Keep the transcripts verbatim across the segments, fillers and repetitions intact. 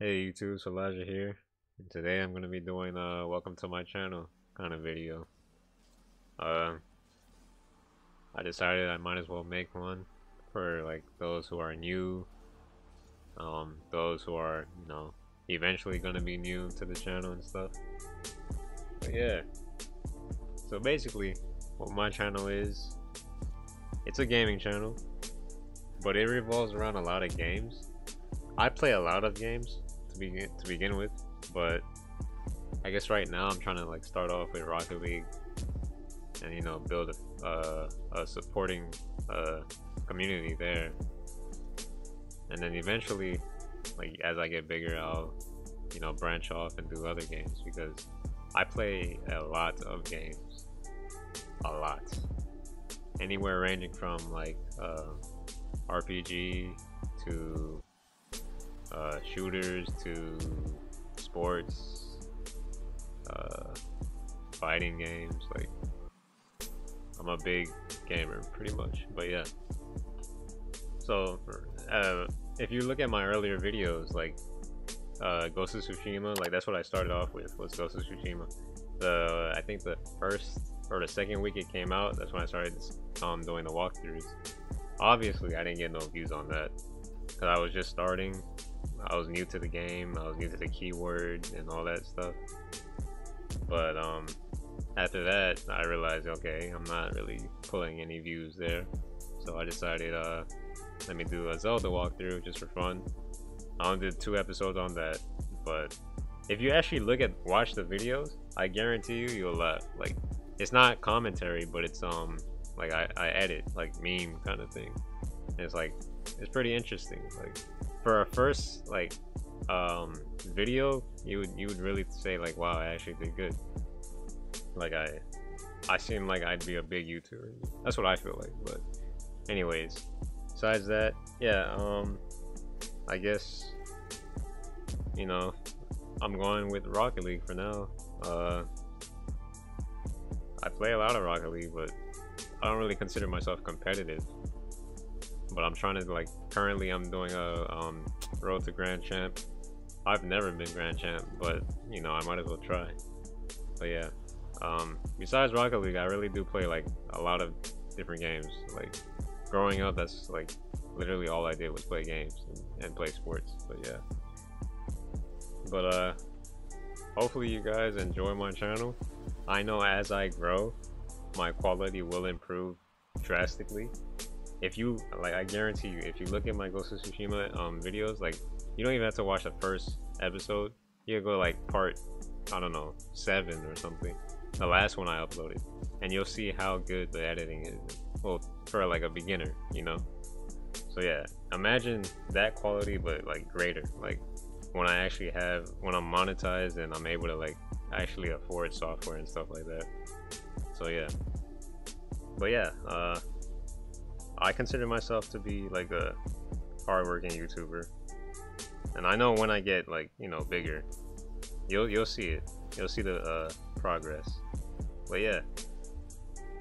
Hey YouTube, Sir Lijah here, and today I'm going to be doing a welcome to my channel kind of video. Uh, I decided I might as well make one for like those who are new, um, those who are, you know, eventually going to be new to the channel and stuff. But yeah, so basically what my channel is, it's a gaming channel, but it revolves around a lot of games. I play a lot of games. To begin to begin with, but I guess right now I'm trying to like start off with Rocket League, and you know, build a, uh, a supporting uh, community there, and then eventually, like as I get bigger, I'll you know branch off and do other games because I play a lot of games, a lot, anywhere ranging from like uh, R P G to Uh, shooters to sports, uh, fighting games. Like, I'm a big gamer pretty much, but yeah. So uh, if you look at my earlier videos, like uh, Ghost of Tsushima, like that's what I started off with, was Ghost of Tsushima. The I think the first or the second week it came out, that's when I started um, doing the walkthroughs. Obviously I didn't get no views on that because I was just starting. I was new to the game, I was new to the keywords and all that stuff. But um, after that, I realized, okay, I'm not really pulling any views there. So I decided, uh, let me do a Zelda walkthrough just for fun. I only did two episodes on that, but if you actually look at, watch the videos, I guarantee you, you'll laugh. Like, it's not commentary, but it's um, like I, I edit, like meme kind of thing. And it's like, it's pretty interesting. Like, for our first like um video, you would you would really say like, wow, I actually did good. Like I I seem like I'd be a big YouTuber. That's what I feel like. But anyways, besides that, yeah, um I guess you know, I'm going with Rocket League for now. Uh I play a lot of Rocket League, but I don't really consider myself competitive. But I'm trying to like, currently I'm doing a um, road to Grand Champ. I've never been Grand Champ, but you know, I might as well try. But yeah, um, besides Rocket League, I really do play like a lot of different games. Like growing up, that's like literally all I did was play games and, and play sports. But yeah, but uh, hopefully you guys enjoy my channel. I know as I grow, my quality will improve drastically. If you like, I guarantee you, if you look at my Ghost of Tsushima um, videos, like you don't even have to watch the first episode. You go like part, I don't know, seven or something, the last one I uploaded, and you'll see how good the editing is. Well, for like a beginner, you know. So yeah, imagine that quality, but like greater. Like when I actually have, when I'm monetized and I'm able to like actually afford software and stuff like that. So yeah, but yeah. Uh, I consider myself to be like a hardworking YouTuber, and I know when I get like, you know, bigger, you'll you'll see it, you'll see the uh, progress. But yeah,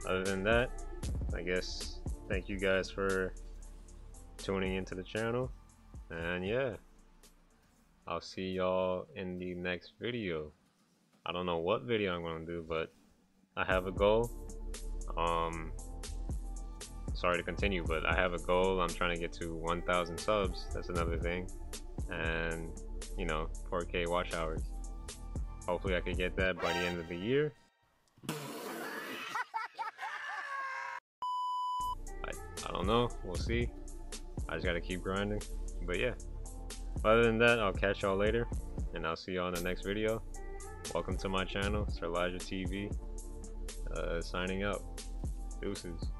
other than that, I guess thank you guys for tuning into the channel, and yeah, I'll see y'all in the next video. I don't know what video I'm gonna do, but I have a goal. Um. Sorry to continue, but I have a goal. I'm trying to get to one thousand subs. That's another thing. And, you know, four K watch hours. Hopefully I could get that by the end of the year. I, I don't know. We'll see. I just got to keep grinding. But yeah. Other than that, I'll catch y'all later. And I'll see y'all in the next video. Welcome to my channel, SirLijahTV. Uh, signing out. Deuces.